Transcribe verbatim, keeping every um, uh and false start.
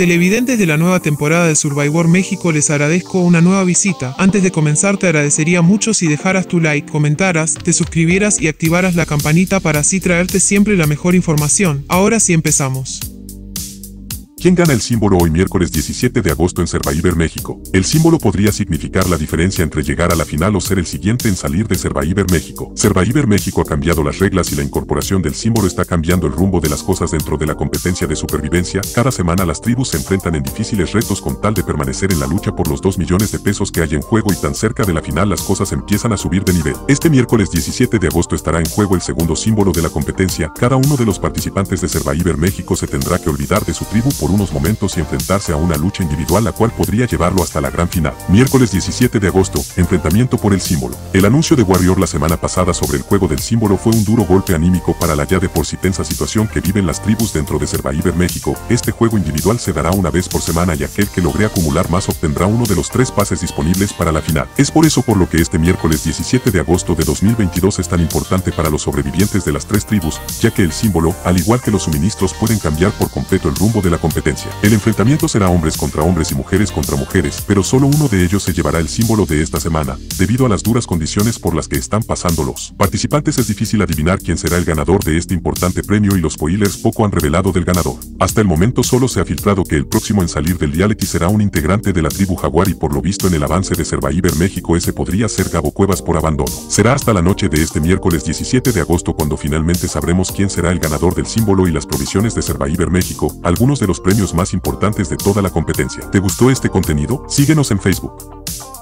televidentes de la nueva temporada de Survivor México, les agradezco una nueva visita. Antes de comenzar, te agradecería mucho si dejaras tu like, comentaras, te suscribieras y activaras la campanita para así traerte siempre la mejor información. Ahora sí, empezamos. ¿Quién gana el símbolo hoy miércoles diecisiete de agosto en Survivor México? El símbolo podría significar la diferencia entre llegar a la final o ser el siguiente en salir de Survivor México. Survivor México ha cambiado las reglas y la incorporación del símbolo está cambiando el rumbo de las cosas dentro de la competencia de supervivencia. Cada semana las tribus se enfrentan en difíciles retos con tal de permanecer en la lucha por los dos millones de pesos que hay en juego, y tan cerca de la final las cosas empiezan a subir de nivel. Este miércoles diecisiete de agosto estará en juego el segundo símbolo de la competencia. Cada uno de los participantes de Survivor México se tendrá que olvidar de su tribu por unos momentos y enfrentarse a una lucha individual, la cual podría llevarlo hasta la gran final. Miércoles diecisiete de agosto, enfrentamiento por el símbolo. El anuncio de Warrior la semana pasada sobre el juego del símbolo fue un duro golpe anímico para la ya de por sí tensa situación que viven las tribus dentro de Survivor México. Este juego individual se dará una vez por semana y aquel que logre acumular más obtendrá uno de los tres pases disponibles para la final. Es por eso por lo que este miércoles diecisiete de agosto de dos mil veintidós es tan importante para los sobrevivientes de las tres tribus, ya que el símbolo, al igual que los suministros, pueden cambiar por completo el rumbo de la competencia. El enfrentamiento será hombres contra hombres y mujeres contra mujeres, pero solo uno de ellos se llevará el símbolo de esta semana, debido a las duras condiciones por las que están pasando los participantes. Es difícil adivinar quién será el ganador de este importante premio y los spoilers poco han revelado del ganador. Hasta el momento solo se ha filtrado que el próximo en salir del dialeti será un integrante de la tribu Jaguar, y por lo visto en el avance de Survivor México ese podría ser Gabo Cuevas por abandono. Será hasta la noche de este miércoles diecisiete de agosto cuando finalmente sabremos quién será el ganador del símbolo y las provisiones de Survivor México, algunos de los premios más importantes de toda la competencia. ¿Te gustó este contenido? Síguenos en Facebook.